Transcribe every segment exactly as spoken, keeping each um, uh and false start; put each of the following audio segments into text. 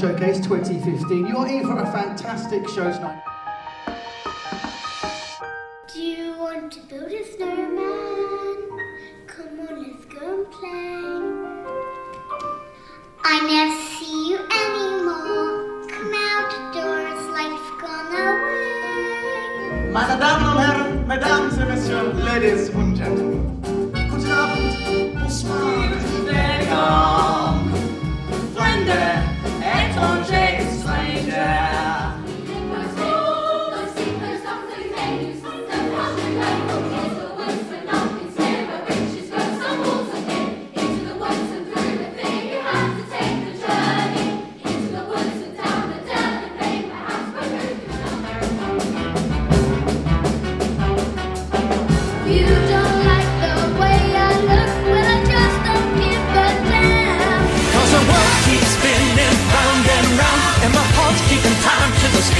Talentz Showcase twenty fifteen. You are in for a fantastic show's night. Do you want to build a snowman? Come on, let's go and play. I never see you anymore. Come out doors, life's gone away. Meine Damen und Herren, Mesdames et Messieurs, Ladies and Gentlemen. Guten Abend, Osman. Willkommen, Freunde.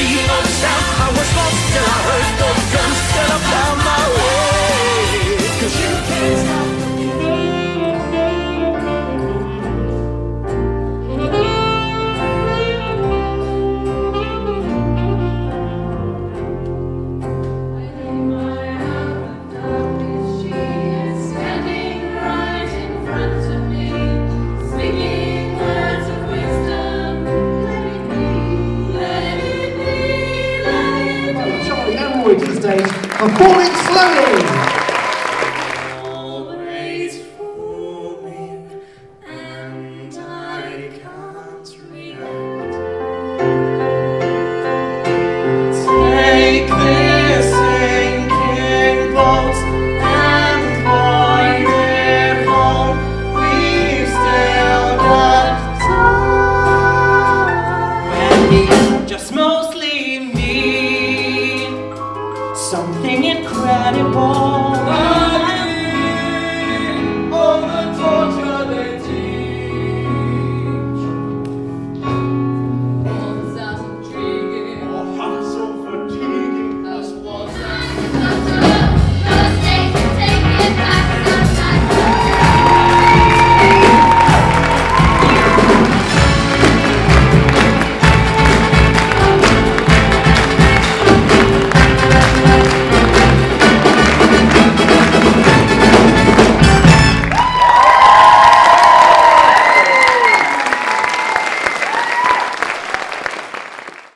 E O South, I was lost till I heard those drums till I found my way. Cause you can't stop. The stage of Falling Slowly. Always fool me, and I can't relent. Take this sinking boat and void it home. We've still got time. And just mostly me. Something incredible.